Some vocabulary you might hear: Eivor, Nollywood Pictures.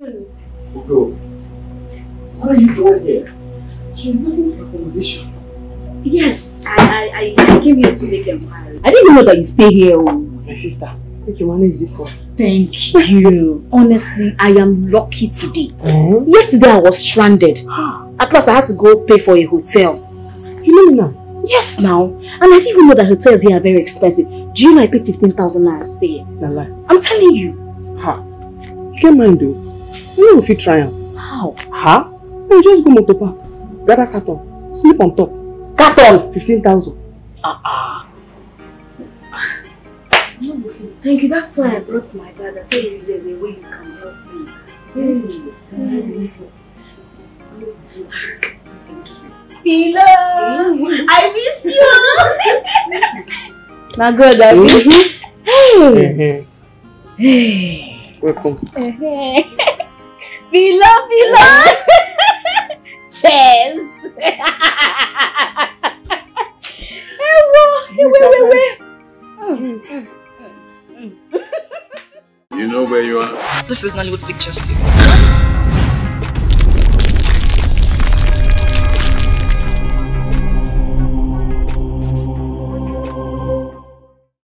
Go. What are you doing here? She's looking for accommodation. Yes, I came here to make a marriage. I didn't even know that you stay here. Oh. My sister, I can manage this one. Thank you. Honestly, I am lucky today. Mm-hmm. Yesterday I was stranded. At last I had to go pay for a hotel. You know now? Yes, now. And I didn't even know that hotels here are very expensive. Do you know I paid 15,000 naira to stay here? No, I'm telling you. Ha. You can't mind though. You know if you try them. How? Ha? You just go to park. Gather carton. Sleep on top. Carton! 15,000. Thank you. That's why I brought my dad. I said if there's a way you can help me. Thank you. Hello. I miss you. My God, I miss you. Hey. Hey. Welcome. Hey. Filo. Cheers. Wait. You know where you are? This is Nollywood Pictures TV.